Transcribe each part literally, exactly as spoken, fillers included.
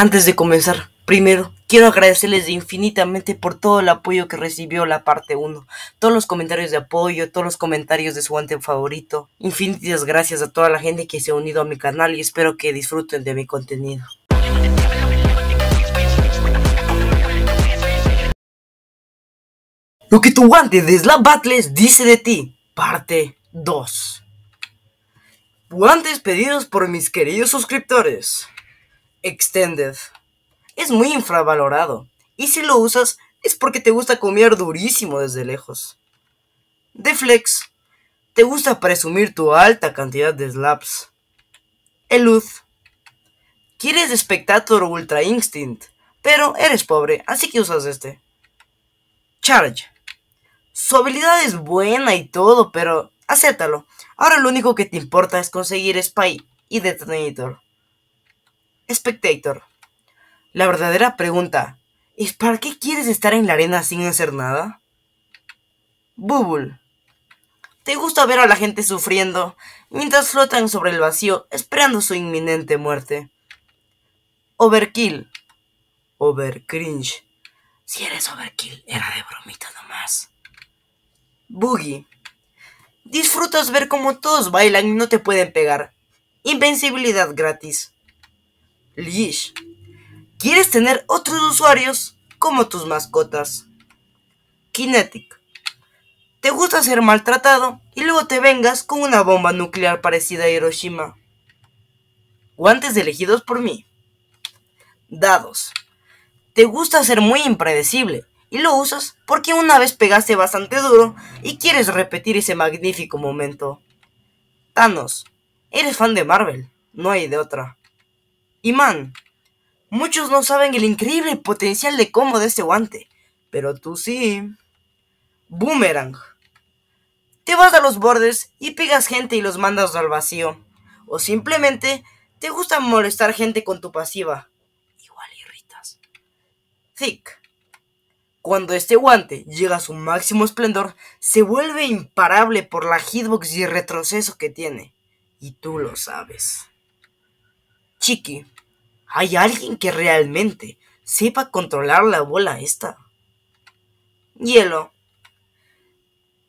Antes de comenzar, primero, quiero agradecerles infinitamente por todo el apoyo que recibió la parte uno. Todos los comentarios de apoyo, todos los comentarios de su guante favorito. Infinitas gracias a toda la gente que se ha unido a mi canal y espero que disfruten de mi contenido. Lo que tu guante de Slap Battles dice de ti, parte dos. Guantes pedidos por mis queridos suscriptores. Extended. Es muy infravalorado, y si lo usas es porque te gusta comer durísimo desde lejos. Deflex. Te gusta presumir tu alta cantidad de slaps. Eluth. Quieres Spectator Ultra Instinct, pero eres pobre, así que usas este. Charge. Su habilidad es buena y todo, pero acéptalo. Ahora lo único que te importa es conseguir Spy y Detonator. Spectator. La verdadera pregunta es ¿para qué quieres estar en la arena sin hacer nada? Bubble. Te gusta ver a la gente sufriendo mientras flotan sobre el vacío esperando su inminente muerte. Overkill. Overcringe. Si eres Overkill, era de bromita nomás. Boogie. Disfrutas ver cómo todos bailan y no te pueden pegar. Invencibilidad gratis. Leash. ¿Quieres tener otros usuarios como tus mascotas? Kinetic. Te gusta ser maltratado y luego te vengas con una bomba nuclear parecida a Hiroshima. Guantes elegidos por mí. Dados. Te gusta ser muy impredecible y lo usas porque una vez pegaste bastante duro y quieres repetir ese magnífico momento. Thanos. Eres fan de Marvel, no hay de otra. Imán. Muchos no saben el increíble potencial de combo de este guante, pero tú sí. Boomerang. Te vas a los bordes y pegas gente y los mandas al vacío. O simplemente te gusta molestar gente con tu pasiva. Igual irritas. Thick. Cuando este guante llega a su máximo esplendor, se vuelve imparable por la hitbox y retroceso que tiene. Y tú lo sabes. Chiqui. ¿Hay alguien que realmente sepa controlar la bola esta? Hielo.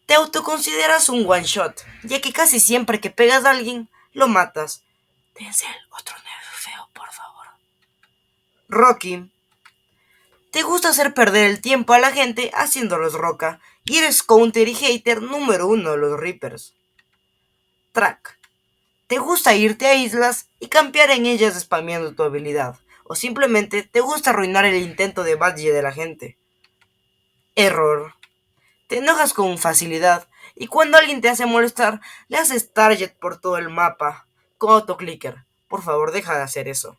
Te autoconsideras un one shot, ya que casi siempre que pegas a alguien, lo matas. Dense el otro nerfeo, por favor. Rocky. Te gusta hacer perder el tiempo a la gente haciéndolos roca, y eres counter y hater número uno de los Reapers. Track. Te gusta irte a islas y campear en ellas spameando tu habilidad. O simplemente te gusta arruinar el intento de badge de la gente. Error. Te enojas con facilidad y cuando alguien te hace molestar, le haces target por todo el mapa. Con autoclicker. Por favor, deja de hacer eso.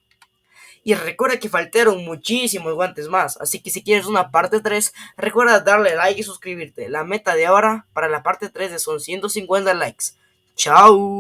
Y recuerda que faltaron muchísimos guantes más. Así que si quieres una parte tres, recuerda darle like y suscribirte. La meta de ahora para la parte tres son ciento cincuenta likes. ¡Chao!